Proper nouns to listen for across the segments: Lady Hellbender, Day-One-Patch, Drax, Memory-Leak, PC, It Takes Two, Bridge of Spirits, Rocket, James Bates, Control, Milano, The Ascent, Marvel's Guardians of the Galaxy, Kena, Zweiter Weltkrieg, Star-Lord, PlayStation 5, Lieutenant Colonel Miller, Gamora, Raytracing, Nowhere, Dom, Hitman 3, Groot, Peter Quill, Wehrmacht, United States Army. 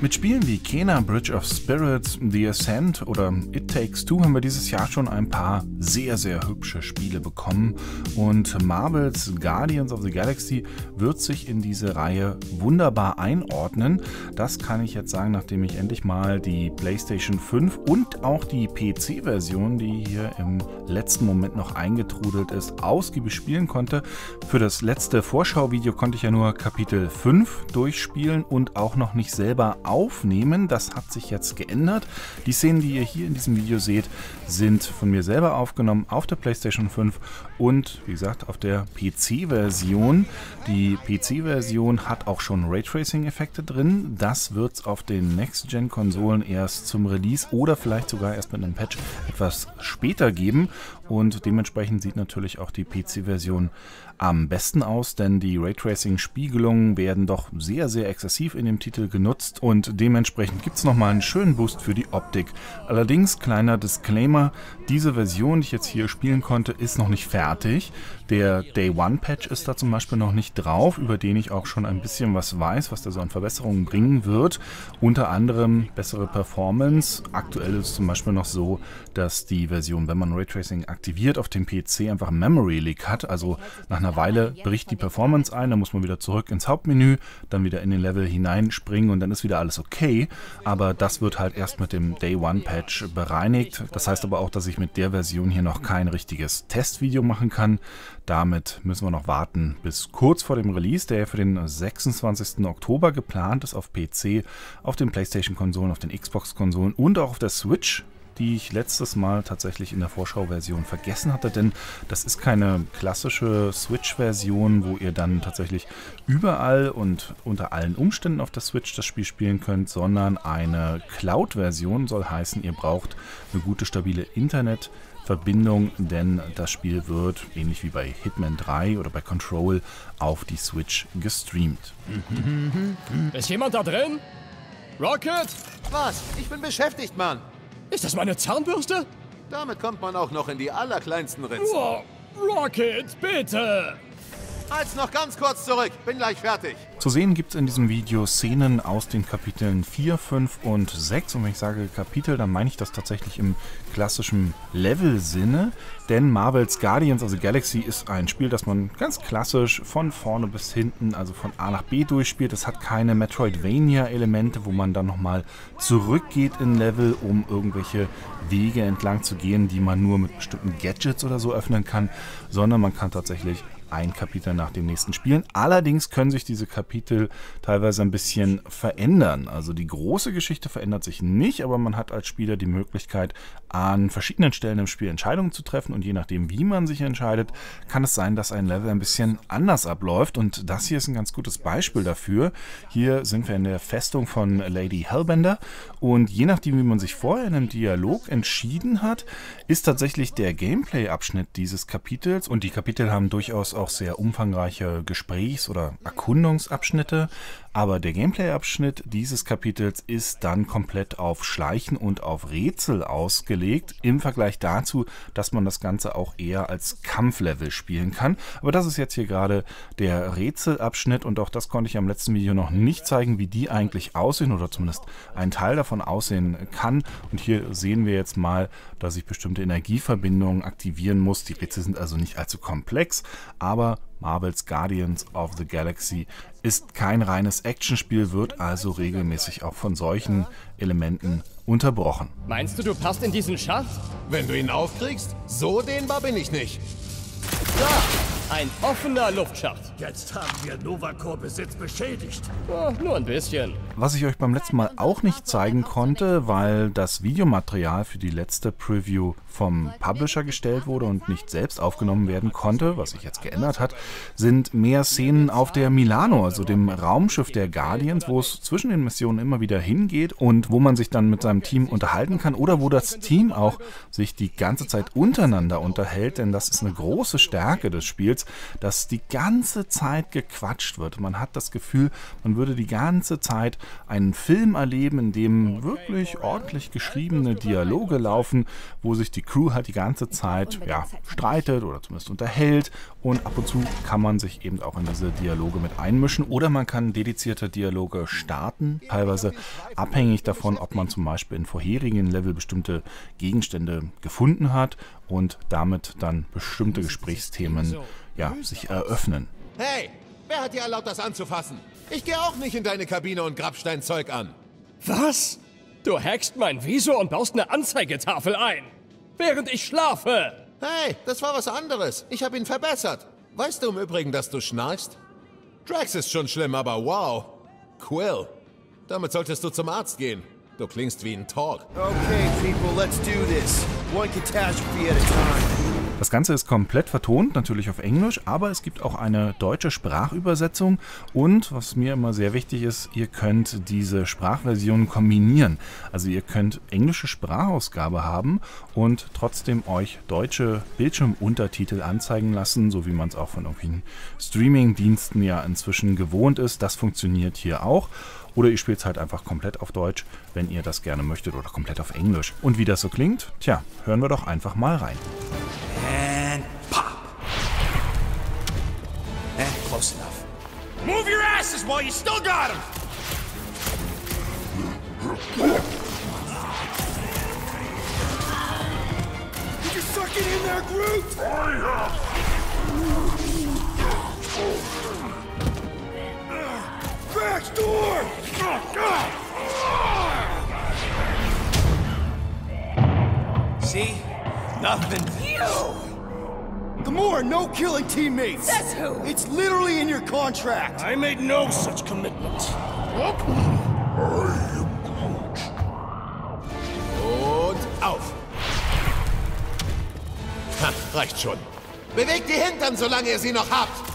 Mit Spielen wie Kena, Bridge of Spirits, The Ascent oder It Takes Two haben wir dieses Jahr schon ein paar sehr, sehr hübsche Spiele bekommen und Marvel's Guardians of the Galaxy wird sich in diese Reihe wunderbar einordnen. Das kann ich jetzt sagen, nachdem ich endlich mal die PlayStation 5 und auch die PC-Version, die hier im letzten Moment noch eingetrudelt ist, ausgiebig spielen konnte. Für das letzte Vorschauvideo konnte ich ja nur Kapitel 5 durchspielen und auch noch nicht selber aufnehmen. Das hat sich jetzt geändert. Die Szenen, die ihr hier in diesem Video seht, sind von mir selber aufgenommen auf der PlayStation 5 und wie gesagt auf der PC-Version. Die PC-Version hat auch schon Raytracing-Effekte drin. Das wird es auf den Next-Gen-Konsolen erst zum Release oder vielleicht sogar erst mit einem Patch etwas später geben. Und dementsprechend sieht natürlich auch die PC-Version am besten aus, denn die Raytracing-Spiegelungen werden doch sehr, sehr exzessiv in dem Titel genutzt und dementsprechend gibt es nochmal einen schönen Boost für die Optik. Allerdings, kleiner Disclaimer, diese Version, die ich jetzt hier spielen konnte, ist noch nicht fertig. Der Day-One-Patch ist da zum Beispiel noch nicht drauf, über den ich auch schon ein bisschen was weiß, was da so an Verbesserungen bringen wird. Unter anderem bessere Performance. Aktuell ist es zum Beispiel noch so, dass die Version, wenn man Raytracing aktiviert, auf dem PC einfach Memory-Leak hat. Also nach einer Weile bricht die Performance ein, dann muss man wieder zurück ins Hauptmenü, dann wieder in den Level hineinspringen und dann ist wieder alles okay. Aber das wird halt erst mit dem Day-One-Patch bereinigt. Das heißt aber auch, dass ich mit der Version hier noch kein richtiges Testvideo machen kann. Damit müssen wir noch warten bis kurz vor dem Release, der für den 26. Oktober geplant ist auf PC, auf den PlayStation-Konsolen, auf den Xbox-Konsolen und auch auf der Switch, die ich letztes Mal tatsächlich in der Vorschau-Version vergessen hatte, denn das ist keine klassische Switch-Version, wo ihr dann tatsächlich überall und unter allen Umständen auf der Switch das Spiel spielen könnt, sondern eine Cloud-Version soll heißen, ihr braucht eine gute, stabile Internetverbindung, denn das Spiel wird, ähnlich wie bei Hitman 3 oder bei Control, auf die Switch gestreamt. Ist jemand da drin? Rocket? Was? Ich bin beschäftigt, Mann. Ist das meine Zahnbürste? Damit kommt man auch noch in die allerkleinsten Ritzen. Oh, Rocket, bitte! Als noch ganz kurz zurück, bin gleich fertig. Zu sehen gibt es in diesem Video Szenen aus den Kapiteln 4, 5 und 6. Und wenn ich sage Kapitel, dann meine ich das tatsächlich im klassischen Level-Sinne. Denn Marvel's Guardians of the Galaxy ist ein Spiel, das man ganz klassisch von vorne bis hinten, also von A nach B durchspielt. Es hat keine Metroidvania-Elemente, wo man dann nochmal zurückgeht in Level, um irgendwelche Wege entlang zu gehen, die man nur mit bestimmten Gadgets oder so öffnen kann, sondern man kann tatsächlich ein Kapitel nach dem nächsten spielen. Allerdings können sich diese Kapitel teilweise ein bisschen verändern. Also die große Geschichte verändert sich nicht, aber man hat als Spieler die Möglichkeit, an verschiedenen Stellen im Spiel Entscheidungen zu treffen und je nachdem, wie man sich entscheidet, kann es sein, dass ein Level ein bisschen anders abläuft und das hier ist ein ganz gutes Beispiel dafür. Hier sind wir in der Festung von Lady Hellbender und je nachdem, wie man sich vorher in einem Dialog entschieden hat, ist tatsächlich der Gameplay-Abschnitt dieses Kapitels und die Kapitel haben durchaus auch sehr umfangreiche Gesprächs- oder Erkundungsabschnitte, aber der Gameplay-Abschnitt dieses Kapitels ist dann komplett auf Schleichen und auf Rätsel ausgelegt, im Vergleich dazu, dass man das Ganze auch eher als Kampflevel spielen kann. Aber das ist jetzt hier gerade der Rätselabschnitt und auch das konnte ich am letzten Video noch nicht zeigen, wie die eigentlich aussehen oder zumindest ein Teil davon aussehen kann. Und hier sehen wir jetzt mal, dass ich bestimmte Energieverbindungen aktivieren muss. Die Rätsel sind also nicht allzu komplex, aber Marvel's Guardians of the Galaxy ist kein reines Actionspiel, wird also regelmäßig auch von solchen Elementen unterbrochen. Meinst du, du passt in diesen Schacht? Wenn du ihn aufkriegst, so dehnbar bin ich nicht. Da, ein offener Luftschacht. Jetzt haben wir Novakor-Besitz beschädigt. Oh, nur ein bisschen. Was ich euch beim letzten Mal auch nicht zeigen konnte, weil das Videomaterial für die letzte Preview vom Publisher gestellt wurde und nicht selbst aufgenommen werden konnte, was sich jetzt geändert hat, sind mehr Szenen auf der Milano, also dem Raumschiff der Guardians, wo es zwischen den Missionen immer wieder hingeht und wo man sich dann mit seinem Team unterhalten kann oder wo das Team auch sich die ganze Zeit untereinander unterhält, denn das ist eine große Stärke des Spiels. Spirits, dass die ganze Zeit gequatscht wird. Man hat das Gefühl, man würde die ganze Zeit einen Film erleben, in dem wirklich ordentlich geschriebene Dialoge laufen, wo sich die Crew halt die ganze Zeit streitet oder zumindest unterhält, und ab und zu kann man sich eben auch in diese Dialoge mit einmischen oder man kann dedizierte Dialoge starten, teilweise abhängig davon, ob man zum Beispiel in vorherigen Level bestimmte Gegenstände gefunden hat und damit dann bestimmte Gesprächsthemen sich eröffnen. Hey, wer hat dir erlaubt, das anzufassen? Ich gehe auch nicht in deine Kabine und grab Steinzeug an. Was? Du hackst mein Visor und baust eine Anzeigetafel ein, während ich schlafe. Hey, das war was anderes. Ich habe ihn verbessert. Weißt du im Übrigen, dass du schnarchst? Drax ist schon schlimm, aber wow. Quill, damit solltest du zum Arzt gehen. Du klingst wie ein Talk. Okay, people, let's do this. One catastrophe at a time. Das Ganze ist komplett vertont, natürlich auf Englisch, aber es gibt auch eine deutsche Sprachübersetzung und, was mir immer sehr wichtig ist, ihr könnt diese Sprachversionen kombinieren. Also ihr könnt englische Sprachausgabe haben und trotzdem euch deutsche Bildschirmuntertitel anzeigen lassen, so wie man es auch von irgendwelchen Streaming-Diensten ja inzwischen gewohnt ist. Das funktioniert hier auch. Oder ihr spielt es halt einfach komplett auf Deutsch, wenn ihr das gerne möchtet, oder komplett auf Englisch. Und wie das so klingt, tja, hören wir doch einfach mal rein. And pop. And close enough. Move your asses while you still got him. Did you suck it in there, Groot? Back door! See? Nothing. You! Gamora, no killing teammates! Says who? It's literally in your contract! I made no such commitment. Whoop! I am Groot. Und auf! Ha, reicht schon. Bewegt die Hintern, solange ihr sie noch habt!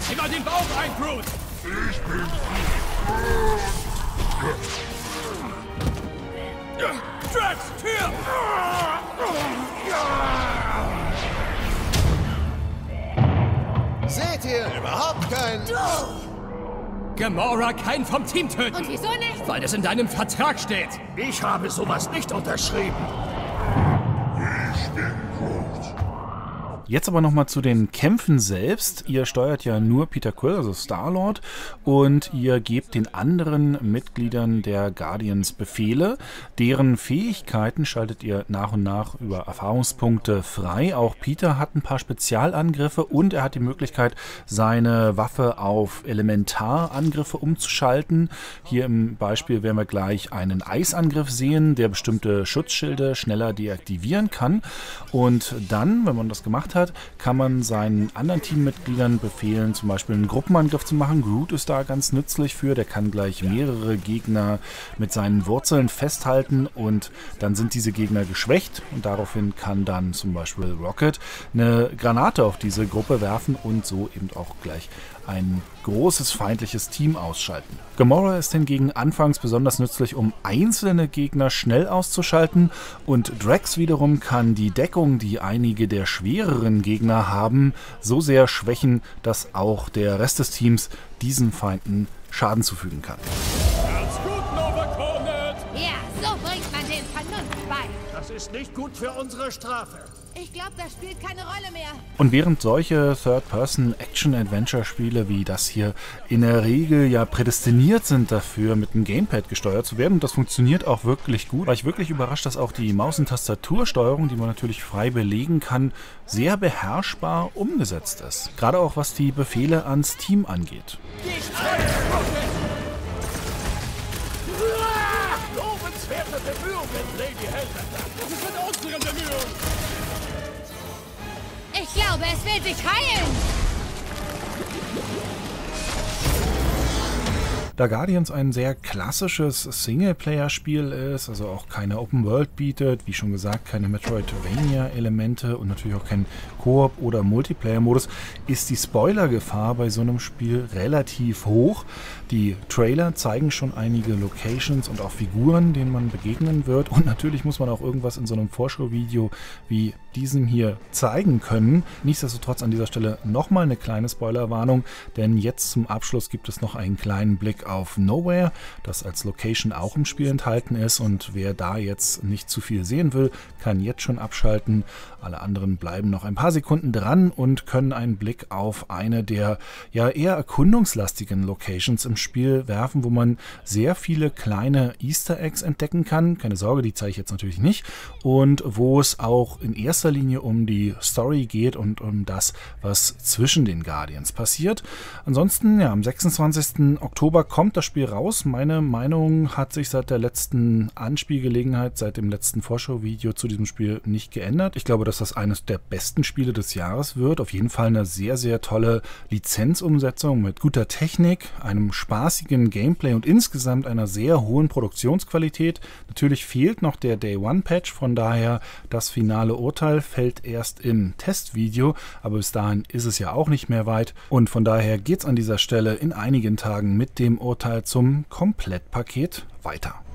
Sieh mal den Bauch ein, Groot! Ich bin Groot! Drax, Tür! Seht ihr überhaupt keinen? Du! Gamora, keinen vom Team töten! Und wieso nicht? Weil das in deinem Vertrag steht! Ich habe sowas nicht unterschrieben! Ich bin Groot! Jetzt aber nochmal zu den Kämpfen selbst. Ihr steuert ja nur Peter Quill, also Star-Lord, und ihr gebt den anderen Mitgliedern der Guardians Befehle. Deren Fähigkeiten schaltet ihr nach und nach über Erfahrungspunkte frei. Auch Peter hat ein paar Spezialangriffe und er hat die Möglichkeit, seine Waffe auf Elementarangriffe umzuschalten. Hier im Beispiel werden wir gleich einen Eisangriff sehen, der bestimmte Schutzschilde schneller deaktivieren kann. Und dann, wenn man das gemacht hat, kann man seinen anderen Teammitgliedern befehlen, zum Beispiel einen Gruppenangriff zu machen. Groot ist da ganz nützlich für, der kann gleich mehrere Gegner mit seinen Wurzeln festhalten und dann sind diese Gegner geschwächt und daraufhin kann dann zum Beispiel Rocket eine Granate auf diese Gruppe werfen und so eben auch gleich ein großes feindliches Team ausschalten. Gamora ist hingegen anfangs besonders nützlich, um einzelne Gegner schnell auszuschalten, und Drax wiederum kann die Deckung, die einige der schwereren Gegner haben, so sehr schwächen, dass auch der Rest des Teams diesen Feinden Schaden zufügen kann. Ja, so bringt man den Vernunft bei. Das ist nicht gut für unsere Strafe. Ich glaube, das spielt keine Rolle mehr. Und während solche Third-Person-Action-Adventure-Spiele wie das hier in der Regel ja prädestiniert sind dafür, mit dem Gamepad gesteuert zu werden, und das funktioniert auch wirklich gut, war ich wirklich überrascht, dass auch die Maus- und Tastatursteuerung, die man natürlich frei belegen kann, sehr beherrschbar umgesetzt ist. Gerade auch was die Befehle ans Team angeht. Lobenswerte Bemühungen, Lady Hellbender. Das ist mit unseren Bemühungen. Ich glaube, es will sich heilen! Da Guardians ein sehr klassisches Singleplayer-Spiel ist, also auch keine Open World bietet, wie schon gesagt, keine Metroidvania-Elemente und natürlich auch kein Koop- oder Multiplayer-Modus, ist die Spoiler-Gefahr bei so einem Spiel relativ hoch. Die Trailer zeigen schon einige Locations und auch Figuren, denen man begegnen wird, und natürlich muss man auch irgendwas in so einem Vorschauvideo wie diesem hier zeigen können. Nichtsdestotrotz an dieser Stelle nochmal eine kleine Spoilerwarnung, denn jetzt zum Abschluss gibt es noch einen kleinen Blick auf Nowhere, das als Location auch im Spiel enthalten ist, und wer da jetzt nicht zu viel sehen will, kann jetzt schon abschalten. Alle anderen bleiben noch ein paar Sekunden dran und können einen Blick auf eine der ja eher erkundungslastigen Locations im Spiel werfen, wo man sehr viele kleine Easter Eggs entdecken kann. Keine Sorge, die zeige ich jetzt natürlich nicht. Und wo es auch in erster Linie um die Story geht und um das, was zwischen den Guardians passiert. Ansonsten, ja, am 26. Oktober kommt das Spiel raus. Meine Meinung hat sich seit der letzten Anspielgelegenheit, seit dem letzten Vorschauvideo zu diesem Spiel nicht geändert. Ich glaube, dass das eines der besten Spiele des Jahres wird. Auf jeden Fall eine sehr, sehr tolle Lizenzumsetzung mit guter Technik, einem spaßigen Gameplay und insgesamt einer sehr hohen Produktionsqualität. Natürlich fehlt noch der Day-One-Patch, von daher das finale Urteil fällt erst im Testvideo, aber bis dahin ist es ja auch nicht mehr weit und von daher geht es an dieser Stelle in einigen Tagen mit dem Urteil zum Komplettpaket weiter.